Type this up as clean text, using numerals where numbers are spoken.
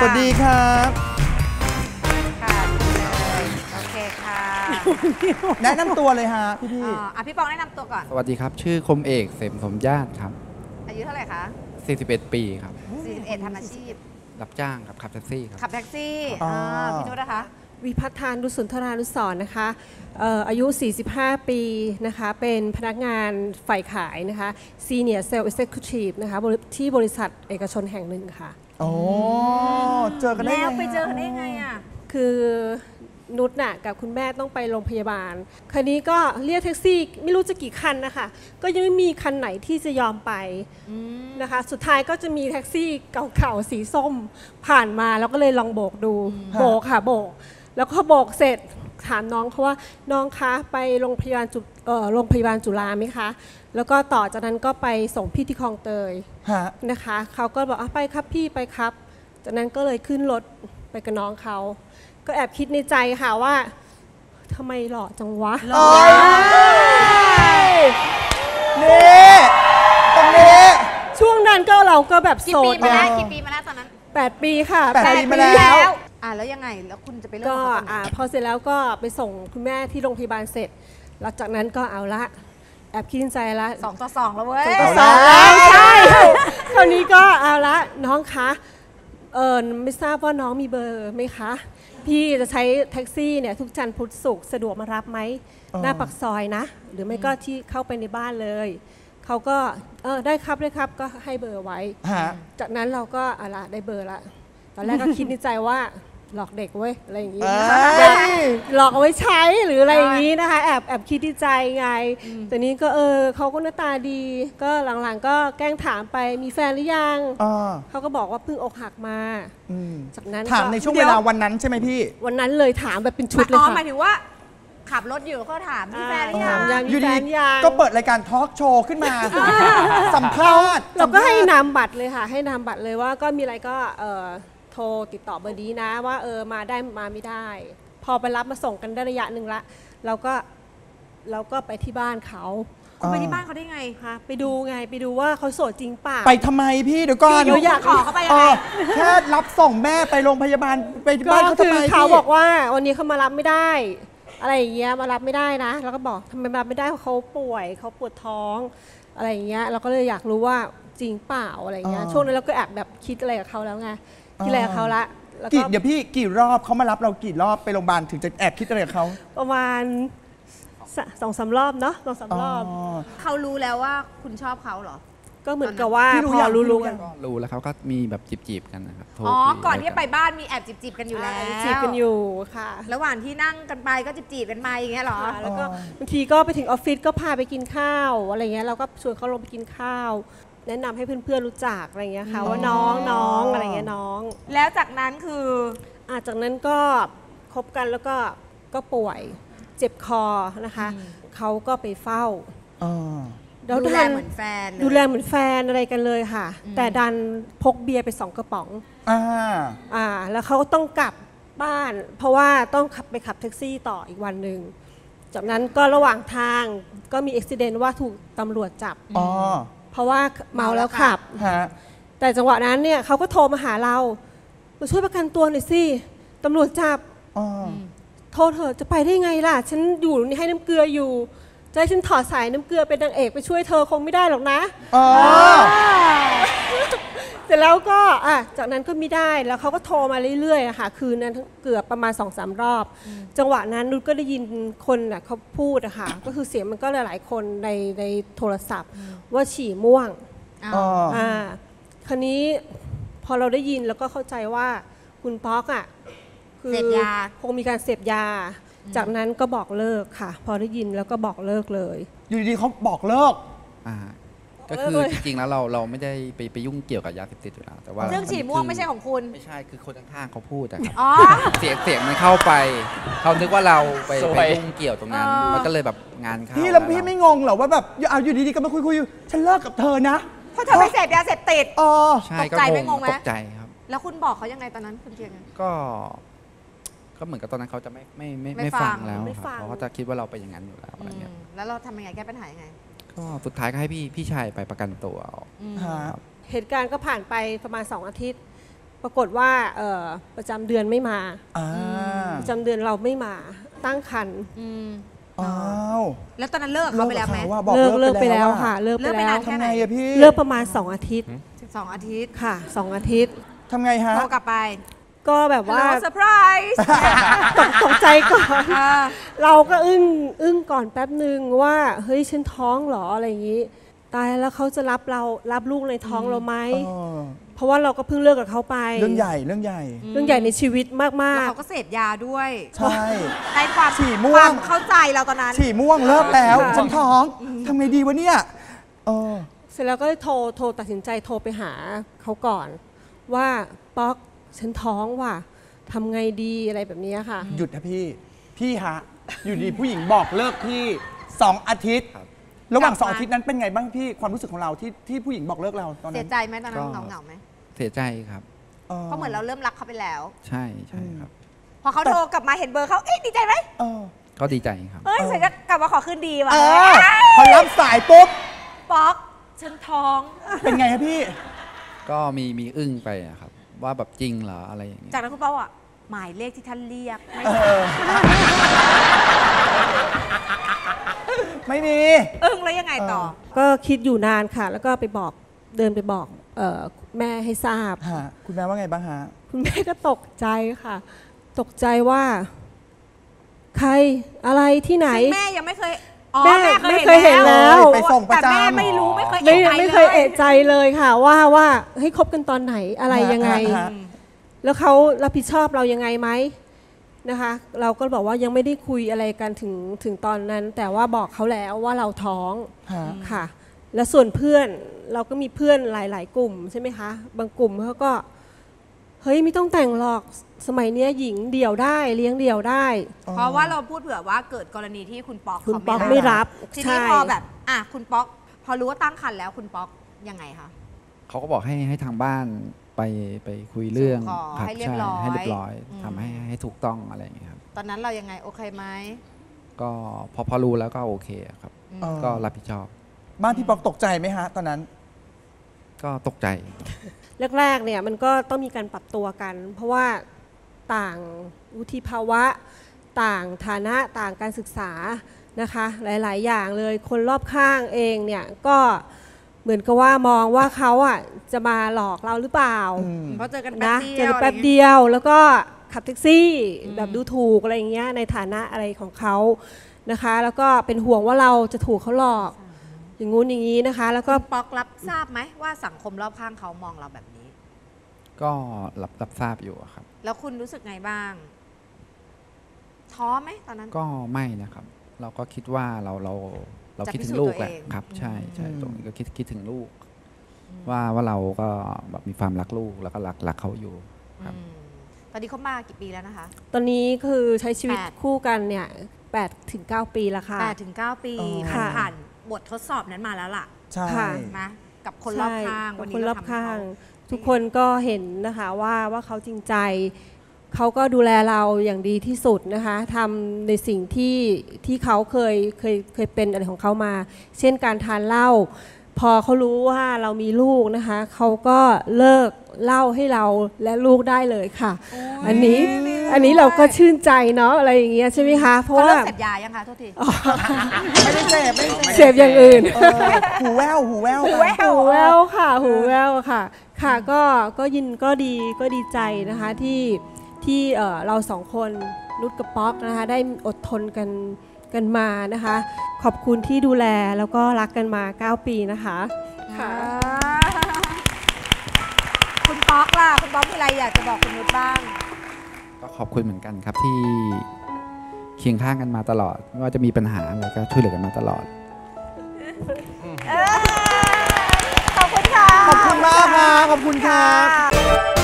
สวัสดีครับค่ะโอเคค่ะแนะนำตัวเลยฮะพี่พี่ปองแนะนำตัวก่อนสวัสดีครับชื่อคมเอกเสมสมญาติครับอายุเท่าไหร่คะ41ปีครับ41ทำอาชีพรับจ้างครับขับแท็กซี่ครับขับแท็กซี่พี่นุชนะคะวิภัททานุสุนทรานุสรณ์นะคะอายุ45ปีนะคะเป็นพนักงานฝ่ายขายนะคะ Senior Sales Executive นะคะที่บริษัทเอกชนแห่งหนึ่งค่ะโอ้เจอกันได้ไงแล้วไปเจอกันได้ไงอ่ะคือนุชน่ะกับคุณแม่ต้องไปโรงพยาบาลคราวนี้ก็เรียกแท็กซี่ไม่รู้จะกี่คันนะคะก็ยังไม่มีคันไหนที่จะยอมไปนะคะสุดท้ายก็จะมีแท็กซี่เก่าๆสีส้มผ่านมาแล้วก็เลยลองโบกดูโบกค่ะโบกแล้วก็บอกเสร็จถามน้องเขาว่าน้องคะไปโรงพยาบาลจุฬาไหมคะแล้วก็ต่อจากนั้นก็ไปส่งพี่ที่คลองเตยนะคะเขาก็บอกไปครับพี่ไปครับจากนั้นก็เลยขึ้นรถไปกับน้องเขาก็แอบคิดในใจค่ะว่าทำไมหล่อจังวะนี่ตรงนี้ช่วงนั้นก็เราก็แบบโสดนะกี่ปีมาแล้วตอนนั้น8ปีค่ะ8ปีมาแล้วแล้วยังไงแล้วคุณจะไปเลิกก็พอเสร็จแล้วก็ไปส่งคุณแม่ที่โรงพยาบาลเสร็จหลังจากนั้นก็เอาละแอบคิดใจละ2 ต่อ 2แล้วเว้ย2 ต่อ 2แล้วใช่คราวนี้ก็เอาละน้องคะไม่ทราบว่าน้องมีเบอร์ไหมคะพี่จะใช้แท็กซี่เนี่ยทุกจันทร์พุธศุกร์สะดวกมารับไหมหน้าปากซอยนะหรือไม่ก็ที่เข้าไปในบ้านเลยเขาก็ได้ครับได้ครับก็ให้เบอร์ไว้จากนั้นเราก็เอาละได้เบอร์ละตอนแรกก็คิดในใจว่าหลอกเด็กเว้ยอะไรอย่างนี้หลอกเอาไว้ใช้หรืออะไรอย่างนี้นะคะแอบคิดดีใจไงแต่นี้ก็เขาก็หน้าตาดีก็หลังๆก็แกล้งถามไปมีแฟนหรือยังเขาก็บอกว่าเพิ่งอกหักมาจากนั้นถามในช่วงเวลาวันนั้นใช่ไหมพี่วันนั้นเลยถามแบบเป็นชุดเลยค่ะหมายถึงว่าขับรถอยู่ก็ถามมีแฟนหรือยังอยู่ดีก็เปิดรายการทอล์กโชว์ขึ้นมาสัมภาษณ์เราก็ให้นามบัตรเลยค่ะให้นามบัตรเลยว่าก็มีอะไรก็โทรติดต่อเบอร์นี้นะว่ามาได้มาไม่ได้พอไปรับมาส่งกันได้ระยะหนึ่งละเราก็ไปที่บ้านเขาไปที่บ้านเขาได้ไงคะไปดูไงไปดูว่าเขาโสดจริงป่ะไปทำไมพี่เดี๋ยวก่อนหนูอยากขอเขาไปยังไงแค่รับส่งแม่ไปโรงพยาบาลไปที่บ้านเขาทำไมเขาบอกว่าวันนี้เขามารับไม่ได้อะไรอย่างเงี้ยมารับไม่ได้นะแล้วก็บอกทำไมมารับไม่ได้เขาป่วยเขาปวดท้องอะไรอย่างเงี้ยเราก็เลยอยากรู้ว่าจริงเปล่าอะไรอย่างเงี้ยช่วงนั้นเราก็แอบแบบคิดอะไรกับเขาแล้วไงกี่รอบเขาละเดี๋ยวพี่กี่รอบเขามารับเรากี่รอบไปโรงพยาบาลถึงจะแอบคิดอะไรกับเขาประมาณ2-3 รอบเนาะ2-3 รอบเขารู้แล้วว่าคุณชอบเขาเหรอก็เหมือนกับว่าพอรู้กันรู้แล้วเขาก็มีแบบจีบๆกันนะครับก่อนที่ไปบ้านมีแอบจีบๆกันอยู่แล้วจีบกันอยู่ค่ะระหว่างที่นั่งกันไปก็จีบกันมาอย่างเงี้ยหรอแล้วก็บางทีก็ไปถึงออฟฟิศก็พาไปกินข้าวอะไรเงี้ยเราก็ชวนเขาลงไปกินข้าวแนะนำให้เพื่อนๆรู้จักอะไรเงี้ยค่ะว่าน้องอะไรเงี้ยน้องแล้วจากนั้นคือจากนั้นก็คบกันแล้วก็ป่วยเจ็บคอนะคะเขาก็ไปเฝ้าดูแลเหมือนแฟนดูแลเหมือนแฟนอะไรกันเลยค่ะแต่ดันพกเบียร์ไป2 กระป๋องแล้วเขาต้องกลับบ้านเพราะว่าต้องขับแท็กซี่ต่ออีกวันหนึ่งจากนั้นก็ระหว่างทางก็มีอุบัติเหตุว่าถูกตำรวจจับเพราะว่าเมาแล้วขับแต่จังหวะนั้นเนี่ยเขาก็โทรมาหาเรามาช่วยประกันตัวหน่อยสิตำรวจจับโทรเธอจะไปได้ไงล่ะฉันอยู่ให้น้ำเกลืออยู่จะให้ฉันถอดสายน้ำเกลือเป็นนางเอกไปช่วยเธอคงไม่ได้หรอกนะแต่แล้วก็จากนั้นก็ไม่ได้แล้วเขาก็โทรมาเรื่อยๆค่ะคืนนั้นเกือบประมาณ 2-3 รอบจังหวะนั้นนุชก็ได้ยินคนเขาพูดนะคะก็คือเสียงมันก็หลายๆคนในโทรศัพท์ว่าฉี่ม่วงคราวนี้พอเราได้ยินแล้วก็เข้าใจว่าคุณป๊อกคือคงมีการเสพยาจากนั้นก็บอกเลิกค่ะพอได้ยินแล้วก็บอกเลิกเลยอยู่ดีๆเขาบอกเลิกก็คือจริงๆแล้วเราไม่ได้ไปยุ่งเกี่ยวกับยาเสพติดอยู่แล้วแต่ว่าเรื่องฉี่ม่วงไม่ใช่ของคุณไม่ใช่คือคนข้างๆเขาพูดแต่เสียงมันเข้าไปเขาคิดว่าเราไปยุ่งเกี่ยวตรงนั้นมันก็เลยแบบงานเขาพี่ไม่งงเหรอว่าแบบเอาอยู่ดีๆก็มาคุยฉันเลิกกับเธอนะเพราะเธอไม่เสพยาเสพติดตกใจไม่งงไหมตกใจครับแล้วคุณบอกเขายังไงตอนนั้นคุณเกียรติก็เหมือนกับตอนนั้นเขาจะไม่ฟังแล้วเพราะเขาจะคิดว่าเราไปอย่างนั้นอยู่แล้วอะไรเงี้ยแล้วเราทำยังไงแก้ปัญหายังไงก็สุดท้ายก็ให้พี่ชายไปประกันตัวเหตุการณ์ก็ผ่านไปประมาณ2 อาทิตย์ ปรากฏว่าประจำเดือนไม่มาประจำเดือนเราไม่มาตั้งครรภ์อ้าวแล้วตอนนั้นเลิกเขาไปแล้วไหมเลิกไปแล้วค่ะเลิกไปแล้วทำไงอะพี่เลิกประมาณ2 อาทิตย์2 อาทิตย์ค่ะ2 อาทิตย์ทำไงฮะโทรกลับไปก็แบบว่าเซอร์ไพรส์ตกใจก่อนเราก็อึ้งก่อนแป๊บนึงว่าเฮ้ยฉันท้องหรออะไรอย่างนี้ตายแล้วเขาจะรับเรารับลูกในท้องเราไหมเพราะว่าเราก็เพิ่งเลิกกับเขาไปเรื่องใหญ่ในชีวิตมากๆแล้วเขาก็เสพยาด้วยใช่ในความฉี่ม่วงเข้าใจเราตอนนั้นฉี่ม่วงเลิกแล้วฉันท้องทำไงดีวะเนี่ยเสร็จแล้วก็โทรตัดสินใจโทรไปหาเขาก่อนว่าป๊อกฉันท้องว่ะทำไงดีอะไรแบบนี้ค่ะหยุดนะพี่ฮะอยู่ดีผู้หญิงบอกเลิกพี่2 อาทิตย์ระหว่าง2 อาทิตย์นั้นเป็นไงบ้างพี่ความรู้สึกของเราที่ผู้หญิงบอกเลิกเราตอนนั้นเสียใจไหมตอนนั้นเหงาไหมเสียใจครับเพราะเหมือนเราเริ่มรักเขาไปแล้วใช่ครับพอเขาโทรกลับมาเห็นเบอร์เขาเอ๊ะดีใจไหมเขาดีใจครับเอ้ยเสร็จก็กลับมาขอคืนดีว่ะพอรับสายปุ๊บป๊อกฉันท้องเป็นไงครับพี่ก็มีอึ้งไปครับว่าแบบจริงเหรออะไรอย่างเงี้ยจากนั้นคุณป๊อกอ่ะหมายเลขที่ท่านเรียกไม่มีอึ้งแล้วยังไงต่อก็คิดอยู่นานค่ะแล้วก็ไปบอกเดินไปบอกแม่ให้ทราบคุณแม่ว่าไงบ้างฮะคุณแม่ก็ตกใจค่ะตกใจว่าใครอะไรที่ไหนแม่ยังไม่เคยแม่เคยเห็นแล้วแต่แม่ไม่รู้ไม่เคยเอะใจเลยค่ะว่าให้คบกันตอนไหนอะไรยังไงแล้วเขารับผิดชอบเรายังไงไหมนะคะเราก็บอกว่ายังไม่ได้คุยอะไรกันถึงตอนนั้นแต่ว่าบอกเขาแล้วว่าเราท้องค่ะและส่วนเพื่อนเราก็มีเพื่อนหลายๆกลุ่มใช่ไหมคะบางกลุ่มเขาก็เฮ้ยไม่ต้องแต่งหรอกสมัยนี้หญิงเดี่ยวได้เลี้ยงเดี่ยวได้เพราะว่าเราพูดเผื่อว่าเกิดกรณีที่คุณป๊อกเขาไม่รับทีนี้พอแบบคุณป๊อกพอรู้ว่าตั้งครรภ์แล้วคุณป๊อกยังไงคะเขาก็บอกให้ทางบ้านไปคุยเรื่องให้เรียบร้อยทำให้ถูกต้องอะไรอย่างเงี้ยครับตอนนั้นเรายังไงโอเคไหมก็พอรู้แล้วก็โอเคครับก็รับผิดชอบบ้านพี่ป๊อกตกใจไหมฮะตอนนั้นก็ตกใจแรกๆเนี่ยมันก็ต้องมีการปรับตัวกันเพราะว่าต่างวุฒิภาวะต่างฐานะต่างการศึกษานะคะหลายๆอย่างเลยคนรอบข้างเองเนี่ยก็เหมือนกับว่ามองว่าเขาอ่ะจะมาหลอกเราหรือเปล่าเพราะเจอกันนะเจอแป๊บเดียวแล้วก็ขับแท็กซี่แบบดูถูกอะไรอย่างเงี้ยในฐานะอะไรของเขานะคะแล้วก็เป็นห่วงว่าเราจะถูกเขาหลอกอย่างงู้นอย่างนี้นะคะแล้วก็ป๊อกรับทราบไหมว่าสังคมรอบข้างเขามองเราแบบนี้ก็รับทราบอยู่ครับแล้วคุณรู้สึกไงบ้างท้อไหมตอนนั้นก็ไม่นะครับเราก็คิดว่าเราคิดถึงลูกแหละครับใช่ตรงนี้ก็คิดถึงลูกว่าเราก็แบบมีความรักลูกแล้วก็รักเขาอยู่ครับตอนนี้เขามากี่ปีแล้วนะคะตอนนี้คือใช้ชีวิตคู่กันเนี่ย8 ถึง 9 ปีละค่ะ8 ถึง 9 ปีผ่านบททดสอบนั้นมาแล้วล่ะใช่นะกับคนรอบข้างวันนี้เราทำเขาทุกคนก็เห็นนะคะว่าเขาจริงใจเขาก็ดูแลเราอย่างดีที่สุดนะคะทำในสิ่งที่เขาเคยเป็นอะไรของเขามาเช่นการทานเหล้าพอเขารู้ว่าเรามีลูกนะคะเขาก็เลิกเหล้าให้เราและลูกได้เลยค่ะอันนี้เราก็ชื่นใจเนาะอะไรอย่างเงี้ยใช่ไหมคะเพราะว่าเสพยายังคะโทษทีไม่ได้เสพอย่างอื่นหูแววค่ะหูแววค่ะก็ยินก็ดีใจนะคะที่เรา2 คนนุชกับป๊อกนะคะได้อดทนกันมานะคะขอบคุณที่ดูแลแล้วก็รักกันมา9 ปีนะคะค่ะคุณป๊อกล่ะคุณป๊อกมีอะไรอยากจะบอกคุณนุชบ้างก็ขอบคุณเหมือนกันครับที่เคียงข้างกันมาตลอดไม่ว่าจะมีปัญหาอะไรก็ช่วยเหลือกันมาตลอดขอบคุณค่ะขอบคุณมากค่ะขอบคุณค่ะ